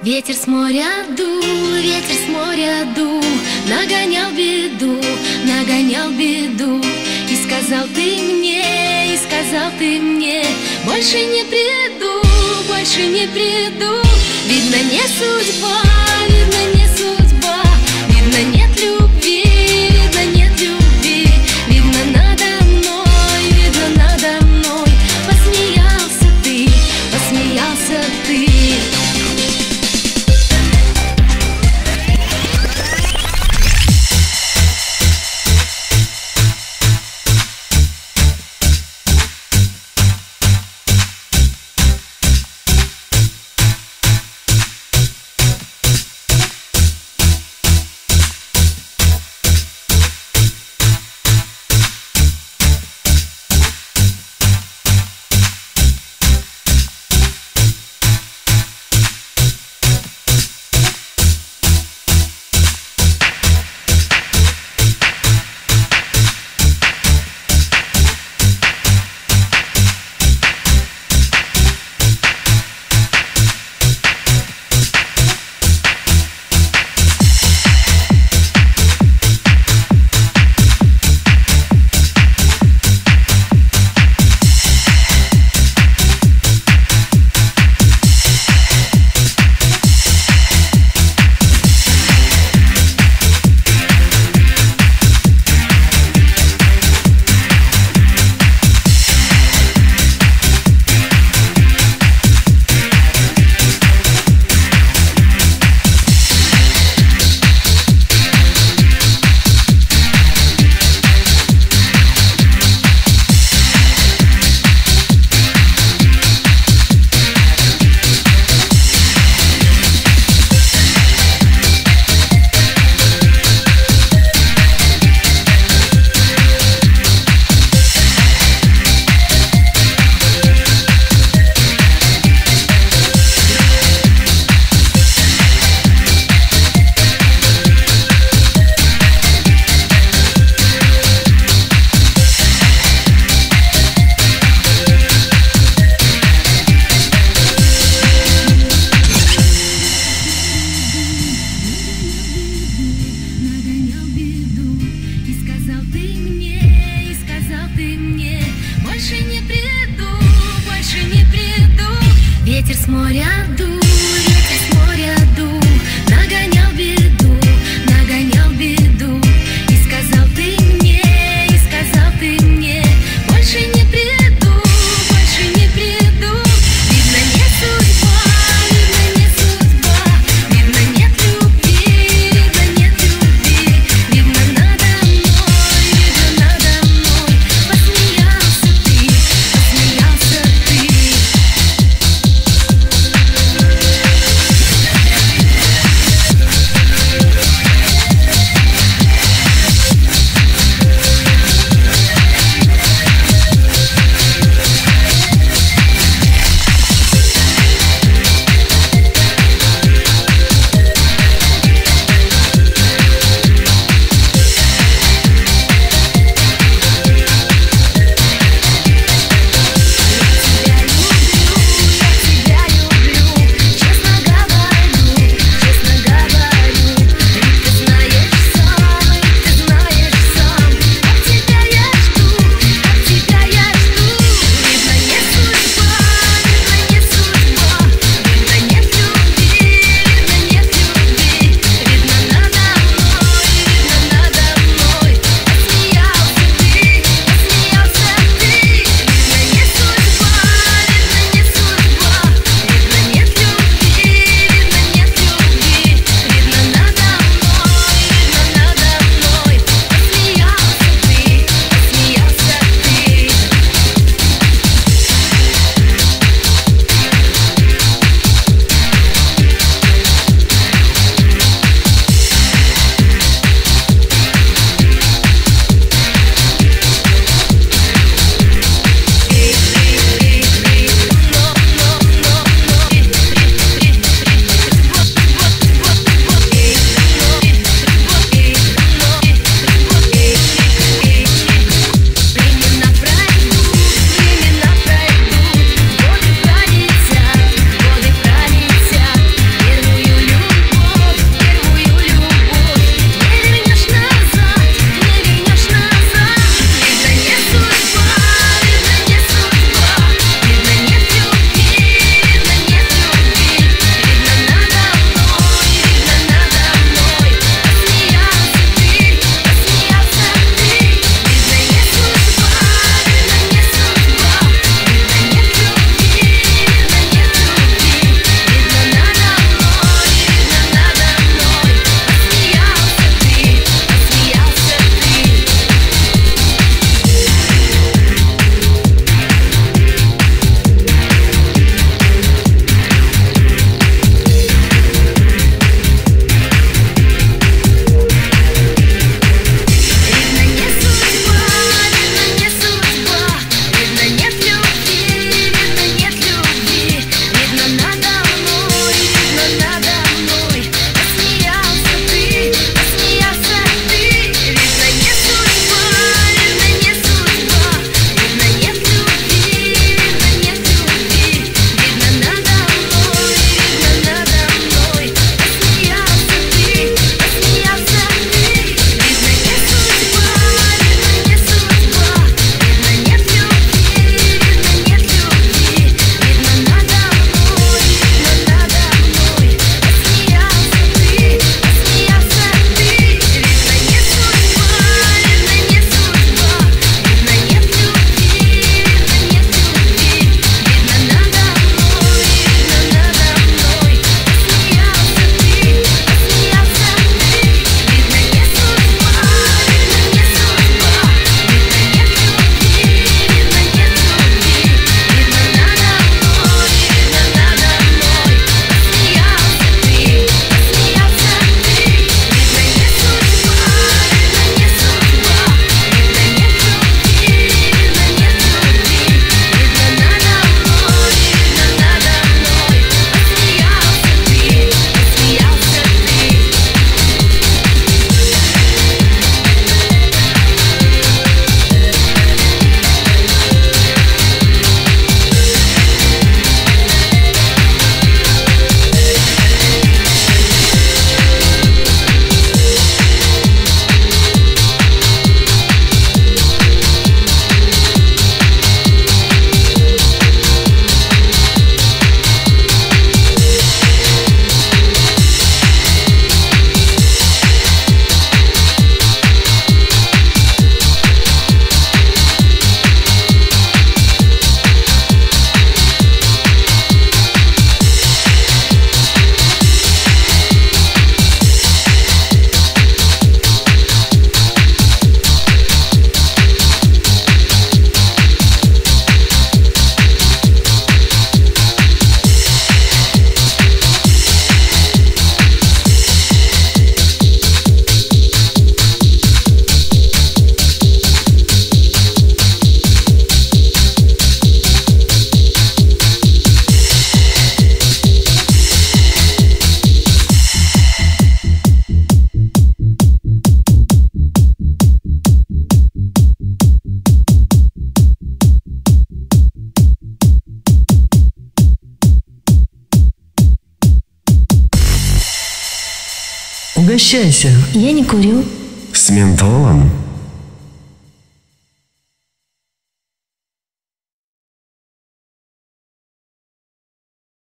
Ветер с моря дул, ветер с моря дул, нагонял беду, и сказал ты мне, больше не приду, видно не судьба, видно нет любви, видно надо мной, посмеялся ты. Ветер с моря дул, нагонял беду, и сказал ты мне, больше не приду, видно не судьба, видно нет любви, видно надо мной, посмеялся ты. Возвращайся. Я не курю. С ментолом?